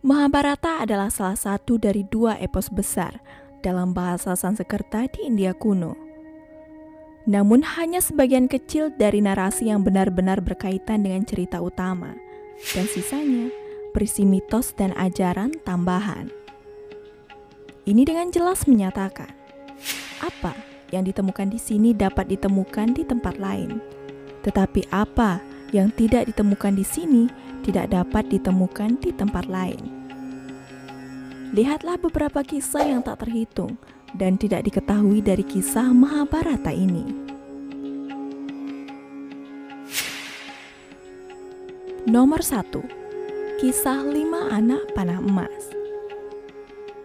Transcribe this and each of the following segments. Mahabharata adalah salah satu dari dua epos besar dalam bahasa Sanskerta di India kuno. Namun hanya sebagian kecil dari narasi yang benar-benar berkaitan dengan cerita utama, dan sisanya berisi mitos dan ajaran tambahan. Ini dengan jelas menyatakan, apa yang ditemukan di sini dapat ditemukan di tempat lain, tetapi apa yang tidak ditemukan di sini tidak dapat ditemukan di tempat lain. Lihatlah beberapa kisah yang tak terhitung dan tidak diketahui dari kisah Mahabharata ini. Nomor 1. Kisah 5 anak panah emas.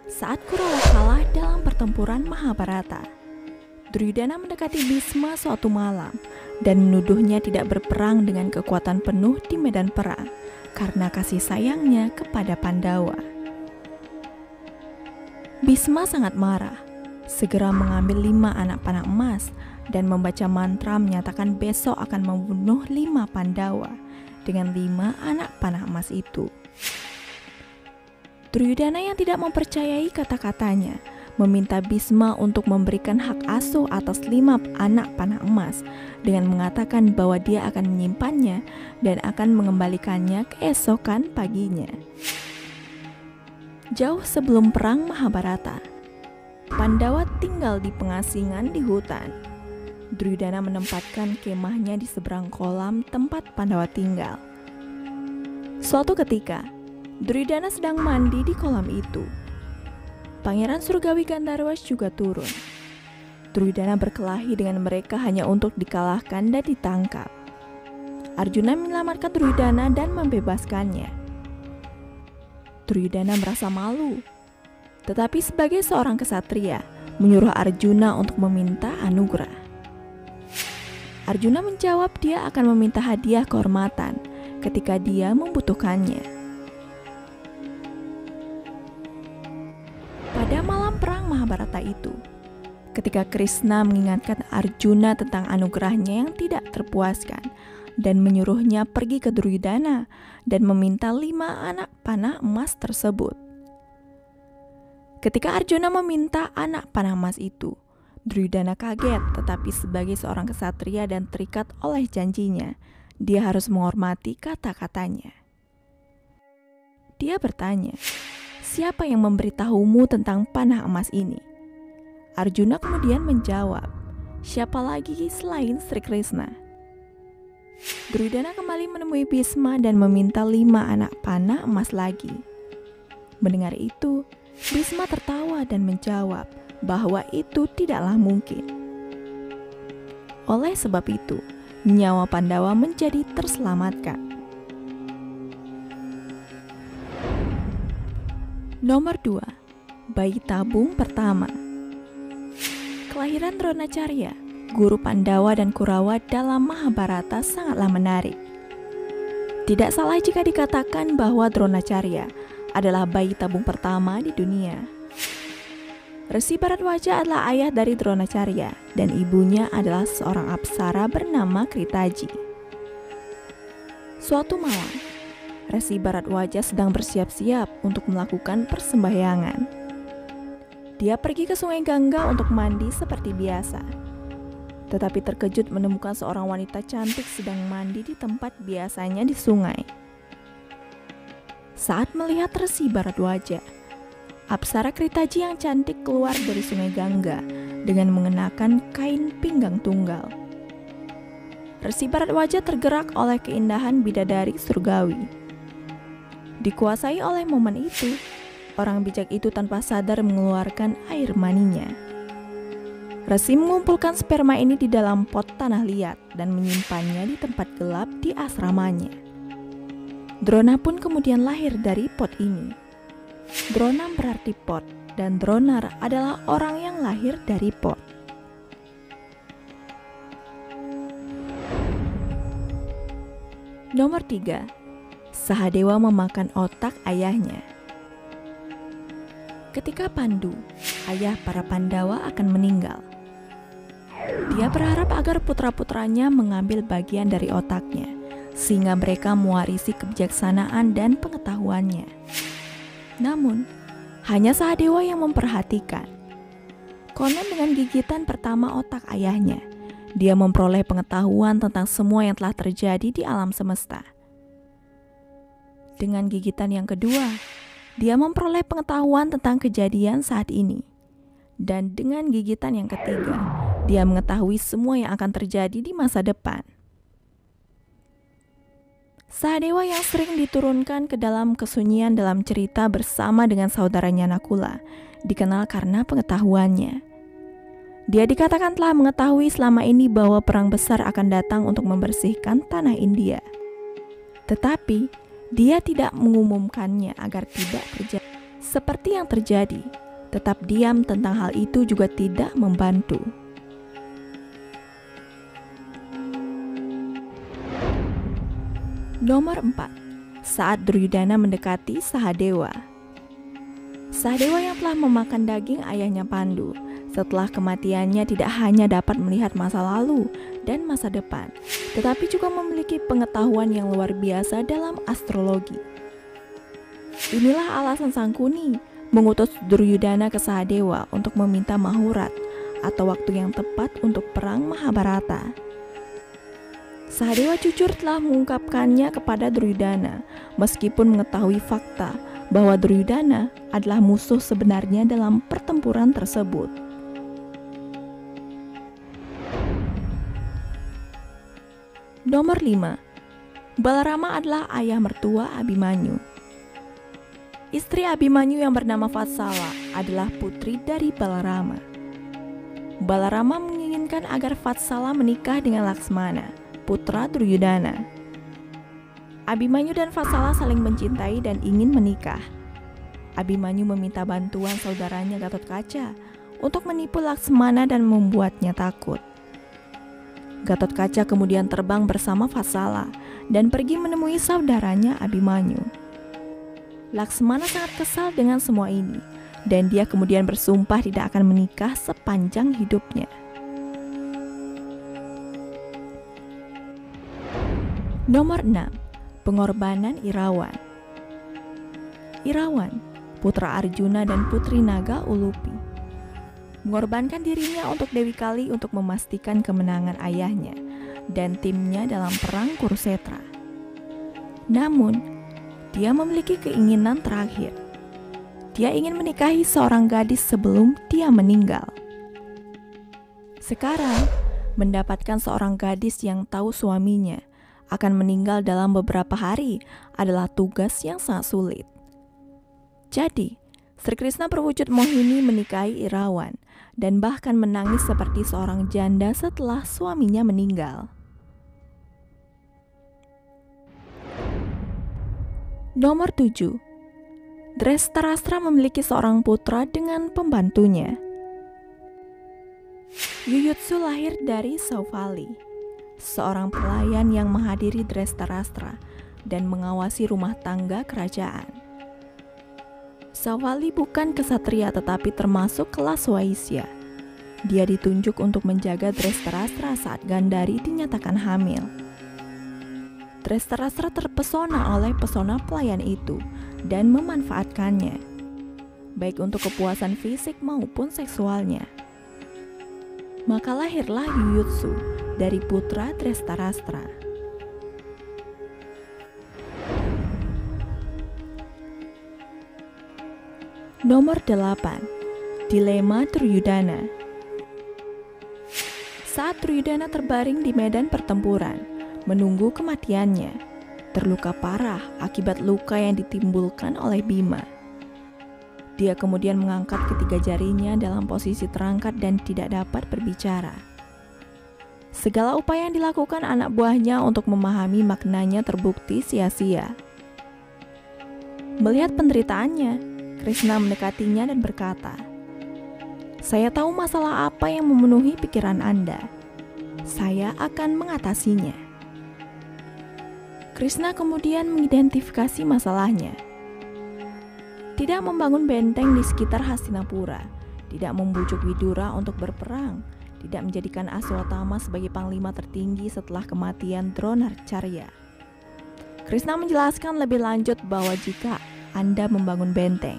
Saat Kurawa kalah dalam pertempuran Mahabharata, Duryudana mendekati Bhisma suatu malam dan menuduhnya tidak berperang dengan kekuatan penuh di medan perang karena kasih sayangnya kepada Pandawa. Bhisma sangat marah, segera mengambil 5 anak panah emas dan membaca mantra menyatakan besok akan membunuh 5 Pandawa dengan 5 anak panah emas itu. Duryudana yang tidak mempercayai kata-katanya meminta Bhisma untuk memberikan hak asuh atas 5 anak panah emas dengan mengatakan bahwa dia akan menyimpannya dan akan mengembalikannya keesokan paginya. Jauh sebelum perang Mahabharata, Pandawa tinggal di pengasingan di hutan. Duryudana menempatkan kemahnya di seberang kolam tempat Pandawa tinggal. Suatu ketika, Duryudana sedang mandi di kolam itu. Pangeran Surgawi Gandharwas juga turun. Duryudana berkelahi dengan mereka hanya untuk dikalahkan dan ditangkap. Arjuna menyelamatkan Duryudana dan membebaskannya. Duryudana merasa malu, tetapi sebagai seorang kesatria, menyuruh Arjuna untuk meminta anugerah. Arjuna menjawab dia akan meminta hadiah kehormatan ketika dia membutuhkannya. Pada malam perang Mahabharata itu, ketika Krishna mengingatkan Arjuna tentang anugerahnya yang tidak terpuaskan dan menyuruhnya pergi ke Duryudana dan meminta 5 anak panah emas tersebut. Ketika Arjuna meminta anak panah emas itu, Duryudana kaget, tetapi sebagai seorang kesatria dan terikat oleh janjinya, dia harus menghormati kata-katanya. Dia bertanya, "Siapa yang memberitahumu tentang panah emas ini?" Arjuna kemudian menjawab, "Siapa lagi selain Sri Krishna?" Duryudana kembali menemui Bhisma dan meminta 5 anak panah emas lagi. Mendengar itu, Bhisma tertawa dan menjawab bahwa itu tidaklah mungkin. Oleh sebab itu, nyawa Pandawa menjadi terselamatkan. Nomor 2. Bayi tabung pertama. Kelahiran Dronacharya, guru Pandawa dan Kurawa dalam Mahabharata sangatlah menarik. Tidak salah jika dikatakan bahwa Dronacharya adalah bayi tabung pertama di dunia. Resi Baratwaja adalah ayah dari Dronacharya dan ibunya adalah seorang apsara bernama Kritaji. Suatu malam, Resi Baratwaja sedang bersiap-siap untuk melakukan persembahyangan. Dia pergi ke sungai Gangga untuk mandi seperti biasa, tetapi terkejut menemukan seorang wanita cantik sedang mandi di tempat biasanya di sungai. Saat melihat Resi Baratwaja, apsara Kritaji yang cantik keluar dari sungai Gangga dengan mengenakan kain pinggang tunggal. Resi Baratwaja tergerak oleh keindahan bidadari Surgawi. Dikuasai oleh momen itu, orang bijak itu tanpa sadar mengeluarkan air maninya. Resi mengumpulkan sperma ini di dalam pot tanah liat dan menyimpannya di tempat gelap di asramanya. Drona pun kemudian lahir dari pot ini. Drona berarti pot dan Dronar adalah orang yang lahir dari pot. Nomor 3. Sahadewa memakan otak ayahnya. Ketika Pandu, ayah para Pandawa, akan meninggal, dia berharap agar putra-putranya mengambil bagian dari otaknya, sehingga mereka mewarisi kebijaksanaan dan pengetahuannya. Namun, hanya Sahadewa yang memperhatikan. Konon dengan gigitan pertama otak ayahnya, dia memperoleh pengetahuan tentang semua yang telah terjadi di alam semesta. Dengan gigitan yang kedua, dia memperoleh pengetahuan tentang kejadian saat ini. Dan dengan gigitan yang ketiga, dia mengetahui semua yang akan terjadi di masa depan. Sahadewa yang sering diturunkan ke dalam kesunyian dalam cerita bersama dengan saudaranya Nakula, dikenal karena pengetahuannya. Dia dikatakan telah mengetahui selama ini bahwa perang besar akan datang untuk membersihkan tanah India. Tetapi, dia tidak mengumumkannya agar tidak terjadi seperti yang terjadi. Tetap diam tentang hal itu juga tidak membantu. Nomor 4. Saat Duryudana mendekati Sahadewa. Sahadewa yang telah memakan daging ayahnya Pandu, setelah kematiannya tidak hanya dapat melihat masa lalu dan masa depan, tetapi juga memiliki pengetahuan yang luar biasa dalam astrologi. Inilah alasan Sangkuni mengutus Duryudana ke Sahadewa untuk meminta mahurat atau waktu yang tepat untuk perang Mahabharata. Sahadewa jujur telah mengungkapkannya kepada Duryudana, meskipun mengetahui fakta bahwa Duryudana adalah musuh sebenarnya dalam pertempuran tersebut. Nomor 5. Balarama adalah ayah mertua Abimanyu. Istri Abimanyu yang bernama Vatsala adalah putri dari Balarama. Balarama menginginkan agar Vatsala menikah dengan Laksmana, putra Duryudana. Abimanyu dan Vatsala saling mencintai dan ingin menikah. Abimanyu meminta bantuan saudaranya Gatotkaca untuk menipu Laksmana dan membuatnya takut. Gatotkaca kemudian terbang bersama Vatsala dan pergi menemui saudaranya Abimanyu. Laksmana sangat kesal dengan semua ini dan dia kemudian bersumpah tidak akan menikah sepanjang hidupnya. Nomor 6. Pengorbanan Irawan. Irawan, putra Arjuna dan putri naga Udupi, mengorbankan dirinya untuk Dewi Kali untuk memastikan kemenangan ayahnya dan timnya dalam perang Kurusetra. Namun, dia memiliki keinginan terakhir. Dia ingin menikahi seorang gadis sebelum dia meninggal. Sekarang, mendapatkan seorang gadis yang tahu suaminya akan meninggal dalam beberapa hari adalah tugas yang sangat sulit. Jadi, Sri Krishna berwujud Mohini menikahi Irawan dan bahkan menangis seperti seorang janda setelah suaminya meninggal. Nomor 7. Dretarastra memiliki seorang putra dengan pembantunya. Yuyutsu lahir dari Sauvali, seorang pelayan yang menghadiri Dretarastra dan mengawasi rumah tangga kerajaan. Sauvali bukan kesatria tetapi termasuk kelas Waisya. Dia ditunjuk untuk menjaga Dretarastra saat Gandari dinyatakan hamil. Dretarastra terpesona oleh pesona pelayan itu dan memanfaatkannya, baik untuk kepuasan fisik maupun seksualnya. Maka lahirlah Yuyutsu dari putra Dretarastra. Nomor 8. Dilema Duryudana. Saat Duryudana terbaring di medan pertempuran, menunggu kematiannya, terluka parah akibat luka yang ditimbulkan oleh Bhima. Dia kemudian mengangkat ketiga jarinya dalam posisi terangkat dan tidak dapat berbicara. Segala upaya yang dilakukan anak buahnya untuk memahami maknanya terbukti sia-sia. Melihat penderitaannya, Krishna mendekatinya dan berkata, "Saya tahu masalah apa yang memenuhi pikiran Anda. Saya akan mengatasinya." Krishna kemudian mengidentifikasi masalahnya. Tidak membangun benteng di sekitar Hastinapura, tidak membujuk Widura untuk berperang, tidak menjadikan Aswatama sebagai panglima tertinggi setelah kematian Dronacharya. Krishna menjelaskan lebih lanjut bahwa jika Anda membangun benteng.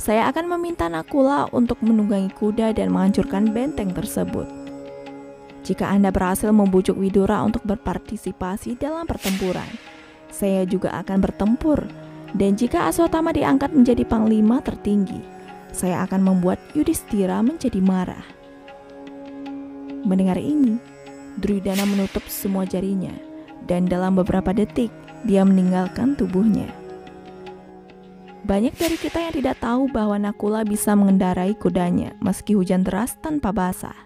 Saya akan meminta Nakula untuk menunggangi kuda dan menghancurkan benteng tersebut. Jika Anda berhasil membujuk Widura untuk berpartisipasi dalam pertempuran, saya juga akan bertempur. Dan jika Aswatama diangkat menjadi panglima tertinggi, saya akan membuat Yudhistira menjadi marah. Mendengar ini, Duryudana menutup semua jarinya, dan dalam beberapa detik, dia meninggalkan tubuhnya. Banyak dari kita yang tidak tahu bahwa Nakula bisa mengendarai kudanya meski hujan deras tanpa basah.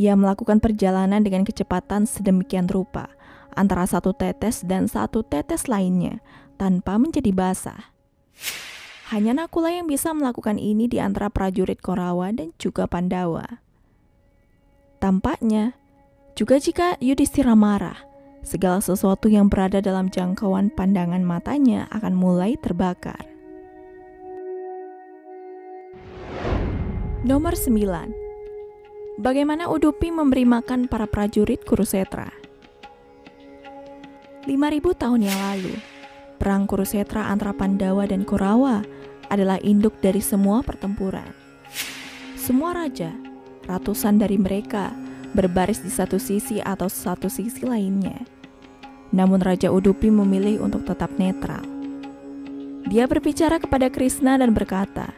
Ia melakukan perjalanan dengan kecepatan sedemikian rupa, antara satu tetes dan satu tetes lainnya, tanpa menjadi basah. Hanya Nakula yang bisa melakukan ini di antara prajurit Kurawa dan juga Pandawa. Tampaknya, juga jika Yudhistira marah, segala sesuatu yang berada dalam jangkauan pandangan matanya akan mulai terbakar. Nomor 9. Bagaimana Udupi memberi makan para prajurit Kurusetra? 5.000 tahun yang lalu, perang Kurusetra antara Pandawa dan Kurawa adalah induk dari semua pertempuran. Semua raja, ratusan dari mereka, berbaris di satu sisi atau satu sisi lainnya. Namun Raja Udupi memilih untuk tetap netral. Dia berbicara kepada Krishna dan berkata,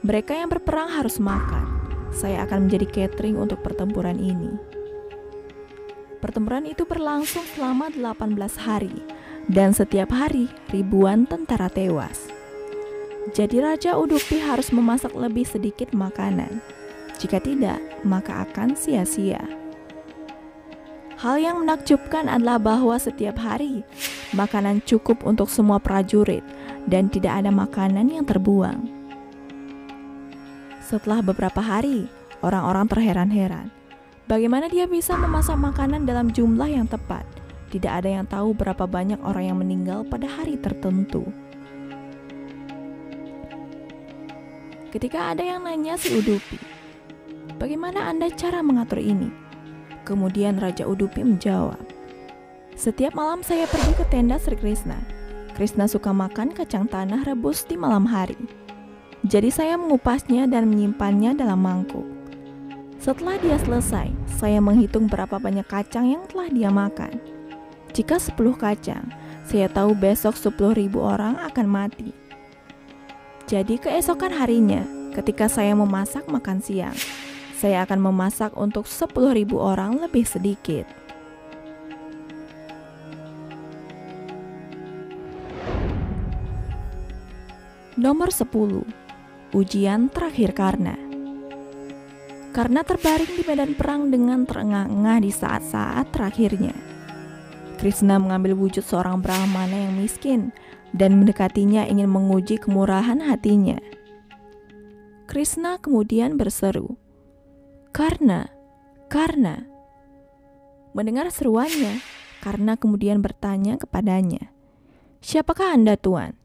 "Mereka yang berperang harus makan. Saya akan menjadi catering untuk pertempuran ini." Pertempuran itu berlangsung selama 18 hari, dan setiap hari ribuan tentara tewas. Jadi Raja Udupi harus memasak lebih sedikit makanan. Jika tidak, maka akan sia-sia. Hal yang menakjubkan adalah bahwa setiap hari, makanan cukup untuk semua prajurit dan tidak ada makanan yang terbuang. Setelah beberapa hari, orang-orang terheran-heran. Bagaimana dia bisa memasak makanan dalam jumlah yang tepat? Tidak ada yang tahu berapa banyak orang yang meninggal pada hari tertentu. Ketika ada yang nanya si Udupi, "Bagaimana Anda cara mengatur ini?" Kemudian Raja Udupi menjawab, "Setiap malam saya pergi ke tenda Sri Krishna. Krishna suka makan kacang tanah rebus di malam hari. Jadi saya mengupasnya dan menyimpannya dalam mangkuk. Setelah dia selesai, saya menghitung berapa banyak kacang yang telah dia makan. Jika 10 kacang, saya tahu besok 10.000 orang akan mati. Jadi keesokan harinya, ketika saya memasak makan siang, saya akan memasak untuk 10.000 orang lebih sedikit." Nomor 10. Ujian terakhir Karna. Karna terbaring di medan perang dengan terengah-engah di saat-saat terakhirnya. Krishna mengambil wujud seorang Brahmana yang miskin dan mendekatinya ingin menguji kemurahan hatinya. Krishna kemudian berseru, "Karna." Mendengar seruannya, Karna kemudian bertanya kepadanya, "Siapakah Anda, Tuan?"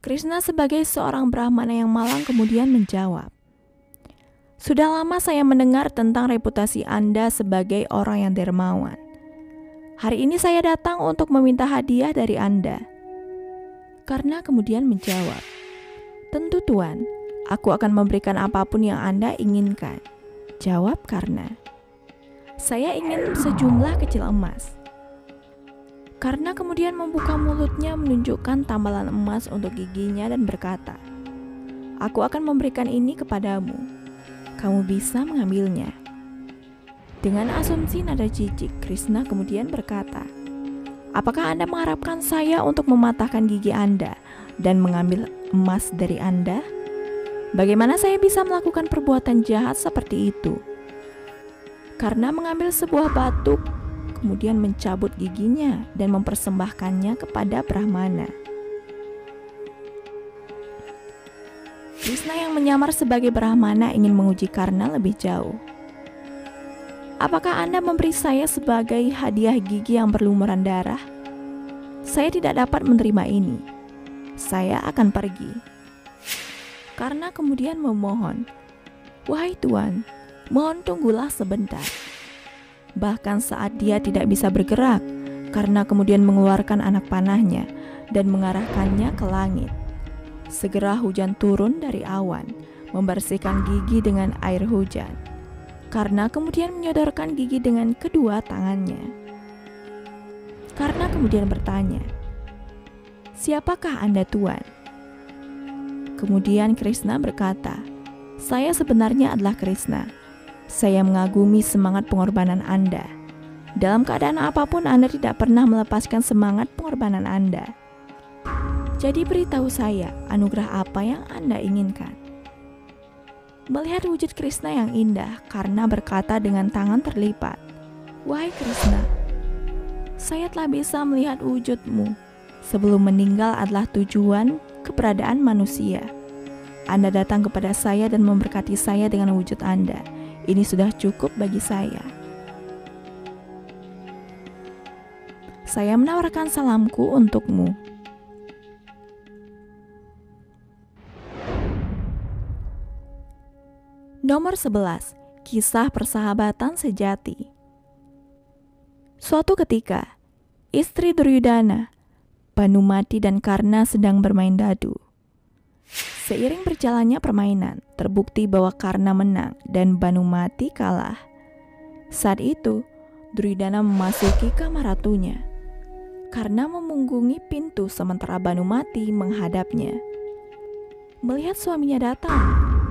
Krishna sebagai seorang Brahmana yang malang kemudian menjawab, "Sudah lama saya mendengar tentang reputasi Anda sebagai orang yang dermawan. Hari ini saya datang untuk meminta hadiah dari Anda." Karna kemudian menjawab, "Tentu, Tuan. Aku akan memberikan apapun yang Anda inginkan," jawab Karna. "Saya ingin sejumlah kecil emas." Karna kemudian membuka mulutnya menunjukkan tambalan emas untuk giginya dan berkata, "Aku akan memberikan ini kepadamu. Kamu bisa mengambilnya." Dengan asumsi nada jijik, Krishna kemudian berkata, "Apakah Anda mengharapkan saya untuk mematahkan gigi Anda dan mengambil emas dari Anda? Bagaimana saya bisa melakukan perbuatan jahat seperti itu?" Karna mengambil sebuah batu, kemudian mencabut giginya dan mempersembahkannya kepada Brahmana. Krishna yang menyamar sebagai Brahmana ingin menguji Karna lebih jauh. "Apakah Anda memberi saya sebagai hadiah gigi yang berlumuran darah? Saya tidak dapat menerima ini. Saya akan pergi." Karna kemudian memohon, "Wahai Tuan, mohon tunggulah sebentar." Bahkan saat dia tidak bisa bergerak, Karna kemudian mengeluarkan anak panahnya dan mengarahkannya ke langit. Segera hujan turun dari awan, membersihkan gigi dengan air hujan. Karna kemudian menyodorkan gigi dengan kedua tangannya. Karna kemudian bertanya, "Siapakah Anda, Tuan?" Kemudian Krishna berkata, "Saya sebenarnya adalah Krishna. Saya mengagumi semangat pengorbanan Anda. Dalam keadaan apapun Anda tidak pernah melepaskan semangat pengorbanan Anda. Jadi beritahu saya anugerah apa yang Anda inginkan." Melihat wujud Krishna yang indah, Karna berkata dengan tangan terlipat, "Wahai Krishna, saya telah bisa melihat wujudmu. Sebelum meninggal adalah tujuan keberadaan manusia. Anda datang kepada saya dan memberkati saya dengan wujud Anda. Ini sudah cukup bagi saya. Saya menawarkan salamku untukmu." Nomor 11. Kisah persahabatan sejati. Suatu ketika, istri Duryudana, Banumati dan Karna sedang bermain dadu. Seiring berjalannya permainan, terbukti bahwa Karna menang dan Banumati kalah. Saat itu, Duryudana memasuki kamar ratunya. Karna memunggungi pintu sementara Banumati menghadapnya. Melihat suaminya datang,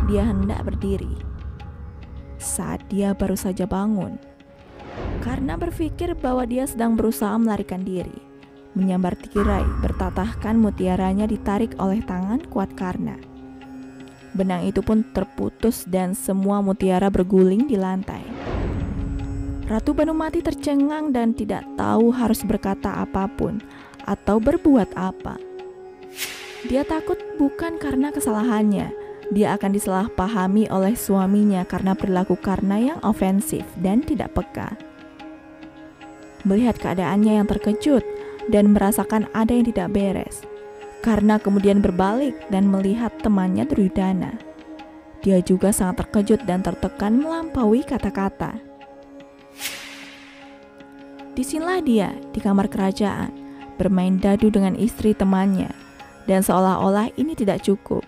dia hendak berdiri. Saat dia baru saja bangun, Karna berpikir bahwa dia sedang berusaha melarikan diri. Menyambar tirai, bertatahkan mutiaranya ditarik oleh tangan kuat Karna. Benang itu pun terputus dan semua mutiara berguling di lantai. Ratu Banumati tercengang dan tidak tahu harus berkata apapun atau berbuat apa. Dia takut bukan karena kesalahannya, dia akan disalahpahami oleh suaminya karena perilaku Karna yang ofensif dan tidak peka. Melihat keadaannya yang terkejut dan merasakan ada yang tidak beres, Karna kemudian berbalik dan melihat temannya Duryudana. Dia juga sangat terkejut dan tertekan melampaui kata-kata. Disinilah dia di kamar kerajaan, bermain dadu dengan istri temannya, dan seolah-olah ini tidak cukup.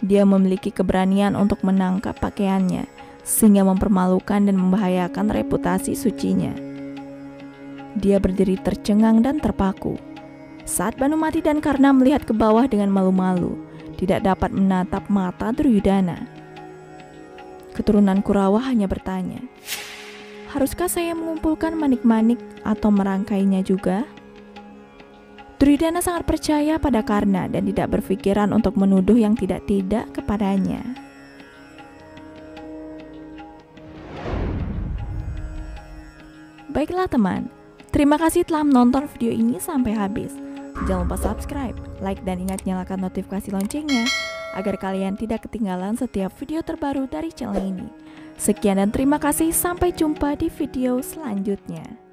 Dia memiliki keberanian untuk menangkap pakaiannya, sehingga mempermalukan dan membahayakan reputasi sucinya. Dia berdiri tercengang dan terpaku. Saat Banumati dan Karna melihat ke bawah dengan malu-malu, tidak dapat menatap mata Duryudana. Keturunan Kurawa hanya bertanya, "Haruskah saya mengumpulkan manik-manik atau merangkainya juga?" Duryudana sangat percaya pada Karna dan tidak berpikiran untuk menuduh yang tidak-tidak kepadanya. Baiklah teman, terima kasih telah menonton video ini sampai habis. Jangan lupa subscribe, like, dan ingat nyalakan notifikasi loncengnya agar kalian tidak ketinggalan setiap video terbaru dari channel ini. Sekian dan terima kasih, sampai jumpa di video selanjutnya.